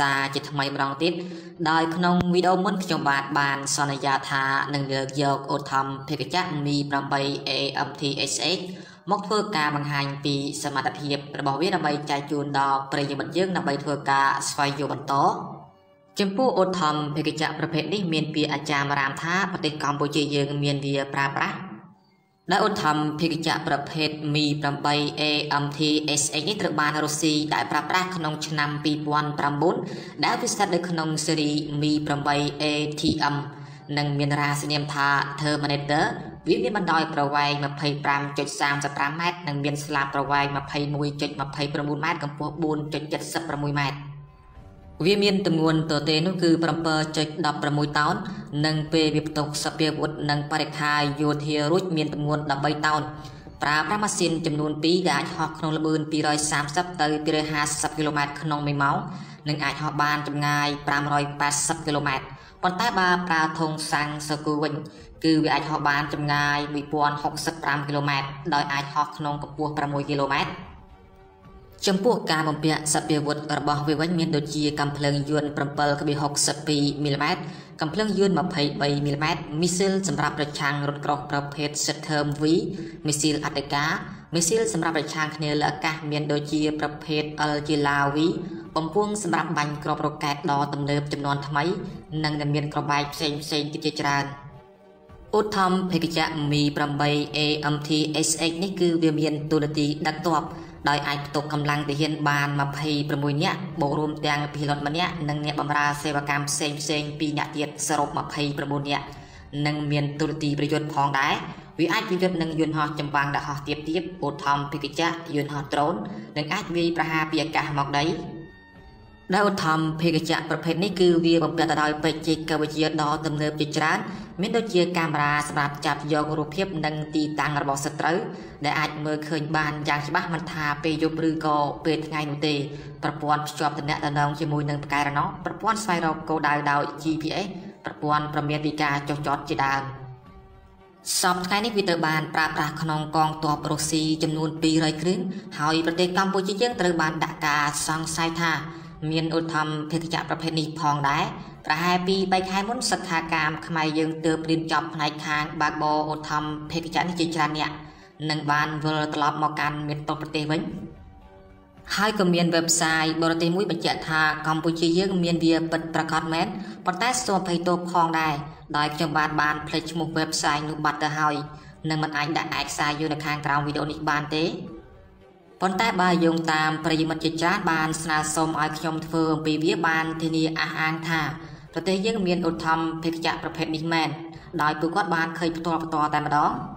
จะจะทำไมมองติดได้ขนมวิดอมุนขยมบาดบานสนยาธาหนึ่งเดือดเยอะอดทำเพื่อจะมีประบายเออัมทีเอชเอชมกเพื่อการบางหันปีสมัติเพียบประบอกวิดอใบใจจูนดอกประโยชน์เยอะนำใบเพื่อการสไฟโยบันโตจำพวกอดทำเพื่อจะประเภทนี้เมียนปีอาจารย์มารามท้าปฏิกรรมโปรเจยังเมียนเดียปราปะและอดทำเพื่อจะประเภทมีประบายเออัมทีเอชเอชนิตรบาลรัสเซียได้ปราปะขนมชนำปีวันประมุนได้พิเศษในขนมเสรีมีประบายเอทีอัมนังเมียนราศีเนียมธาเธอมาเนเตอร์วิวิบันดอยประวัยมาเพย์ปรามจุดสามสัปดาห์แมทนังเมียนสลาประวัยมาเพย์มวยจุดมาเพย์ประมุนแมทกับพวกบุญจุดจัดสัปดาห์มวยแมทวิมีนจำนวนตัวเต็นคือประมาณจุดดับประมุยตอนนังเปย์วิปตกสเปียบุตนังปาริคายโยเทรุจมีนจำนวนดับใบตอนปราพระมาสินจำนวนปีกาหอกขนมละเบินปีร้อยสามสับเตยปีร้อยห้าสับกิโลเมตรขนมไม่เมานังอาจหอกบานจำไงปรามร้อยแปดสับกิโลเมตรปนใต้บาปลาทงสังสกุลคือวิอาจหอกบานจำไงวิปวนหกสับปรามกิโลเมตรโดยอาจหอกขนมกับปัวประมุยกิโลเมตรจำพวกการบำเพ็ญสัพเพวุฒิระบบวิวัฒน์มีดุจีกำเพลิงยวนประเปิลกบีหกสปีมิลลิเมตรกำเพลิงยวนมาเพย์ใบมิลลิเมตรมิสซิลสำหรับประชังรถกรอกประเภทสเติมวีมิสซิลอัตกามิสซิลสำหรับประชังเนลอากามีดุจีประเภทอัลจิลาวีปมพ่วงสำหรับบังกรอบโรแกตดอตำเนิบจำนวนทำไมนังดำเนินกรอบใบเซนกิจจารอุทธมเพกิจมีประเบย์เอ็มทีเอสเอ็กนี่คือเวียนตุลตีดักตอบโดยไอตกกำลังตีเฮียนบานมาเพย์ประมุยเนี่ยบวกรวมแต่งพิลอนมาเนี่ยนังเนี่ยบำราเซวกรรมเซงปีหยาดเดียดสรุปมาเพย์ประมุยเนี่ยนังเมียนตุลตีประโยชน์ของได้วิไอประโยชน์นังยืนหอจำวางดะหอเทียบอุทธมเพกิจยืนหอโตรนนังไอวีประหาเปียกะหมอกได้ได้อุทธมเพกิจประเภทนี้คือเวียบำเพ็ญโดยไปจิกวิเชียดอตำเนิบจิจรันมิโดเชียกามราสำหรับจับโยกรูปเพียบนังตีต่างระบบสตร์ได้อาจเมื่อเคยบานอย่างฉบับมันทาเปยบรือกอเปยไงหนูเตประปวนจอบตำแหน่งดาวจมูกนังกายระน้องประปวนไฟเราโกดาวGPS ประปวนประเมียนวิกาจอดจีดามสอบไงนิกวิตบาลปราบราขนองกองตัวโปรซีจำนวนปีไรครึ่งหายประเด็นกัมพูชีเยื่อตระบานดักกาสังไซธาเมียนอุทธรรมเทศจักรประเพณีพองได้ประหายปีใบคายมุนสัทธากรรมขมายยังเติมดินจอบในคางบาโบอุทธรรมเทศจักรนิจิจารเนี่ยหนึ่งบานเวลตลอดมาการเมียนตกประเทศวิ้งให้กับเมียนเว็บไซต์บริเตมุ้ยบรรจัทากัมพูชียังเมียนเบียปิดประกาศแมนปฏิเสธภัยตัวพองได้โดยจังหวัดบานเพลชมุกเว็บไซต์นุบัตเตอร์ไฮหนึ่งมันอาจได้อาศัยอยู่ในคางกลางวิดีโอนิบานเต้ปนใต้บายยงตามประยุมจิตราบานสนาสมอัยขยมเฟืองปีวิบาลทีนีอาหางธาประเทศยังเมียนอุทธรรมเพกจักประเภทนิแมนโดยปุกวัดบานเคยประตัวแต่มาดอง